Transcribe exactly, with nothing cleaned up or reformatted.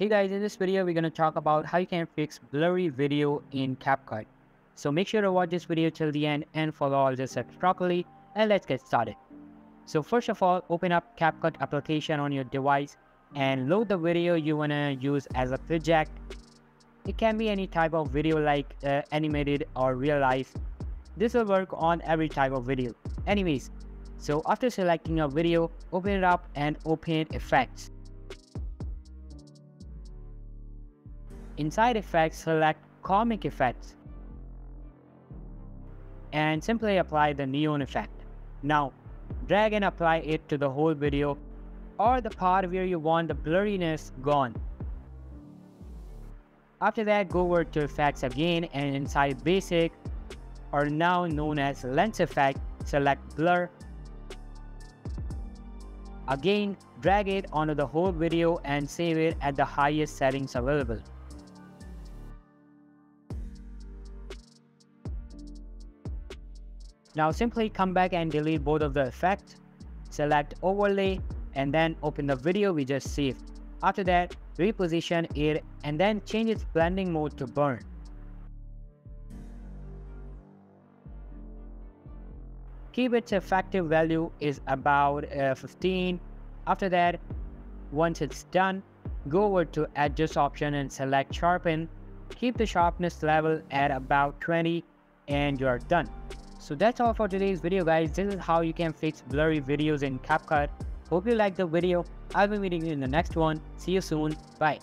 Hey guys, in this video we're gonna talk about how you can fix blurry video in CapCut. So make sure to watch this video till the end and follow all the steps properly, and let's get started. So first of all, open up CapCut application on your device and load the video you wanna use as a project. It can be any type of video like uh, animated or real life. This will work on every type of video. Anyways, so after selecting a video, open it up and open Effects. Inside Effects, select Comic Effects and simply apply the neon effect. Now, drag and apply it to the whole video or the part where you want the blurriness gone. After that, go over to Effects again and inside Basic, or now known as Lens Effect, select Blur. Again, drag it onto the whole video and save it at the highest settings available. Now simply come back and delete both of the effects, select Overlay, and then open the video we just saved. After that, reposition it and then change its blending mode to Burn. Keep its effective value is about uh, fifteen. After that, once it's done, go over to Adjust option and select Sharpen. Keep the sharpness level at about twenty and you're done. So that's all for today's video guys. This is how you can fix blurry videos in CapCut. Hope you liked the video. I'll be meeting you in the next one. See you soon. Bye.